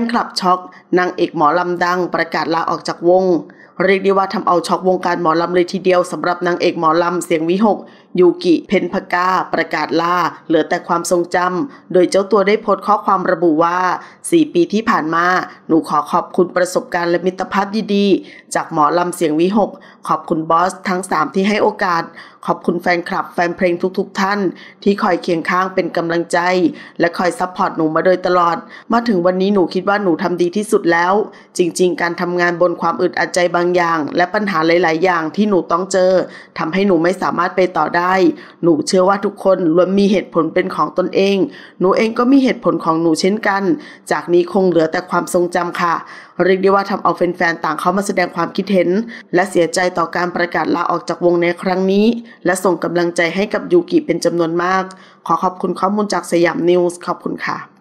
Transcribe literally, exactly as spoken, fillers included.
นคลับช็อกนางเอกหมอลำดังประกาศลาออกจากวงเรียกได้ว่าทำเอาช็อกวงการหมอลำเลยทีเดียวสำหรับนางเอกหมอลำเสียงวิหกยูกิเพ็ญพกาประกาศลาเหลือแต่ความทรงจำโดยเจ้าตัวได้โพสต์ข้อความระบุว่าสี่ปีที่ผ่านมาหนูขอขอบคุณประสบการณ์และมิตรภาพดีๆจากหมอลำเสียงวิหกขอบคุณบอสทั้งสามที่ให้โอกาสขอบคุณแฟนคลับแฟนเพลงทุกๆท่านที่คอยเคียงข้างเป็นกำลังใจและคอยซัพพอร์ตหนูมาโดยตลอดมาถึงวันนี้หนูคิดว่าหนูทำดีที่สุดแล้วจริงๆการทำงานบนความอึดอัดใจบางอย่างและปัญหาหลายๆอย่างที่หนูต้องเจอทำให้หนูไม่สามารถไปต่อได้หนูเชื่อว่าทุกคนล้วนมีเหตุผลเป็นของตนเองหนูเองก็มีเหตุผลของหนูเช่นกันจากนี้คงเหลือแต่ความทรงจำค่ะเรียกได้ว่าทำเอาแฟนๆต่างเข้ามาแสดงความคิดเห็นและเสียใจต่อการประกาศลาออกจากวงในครั้งนี้และส่งกำลังใจให้กับยูกิเป็นจำนวนมากขอขอบคุณข้อมูลจากสยามนิวส์ขอบคุณค่ะ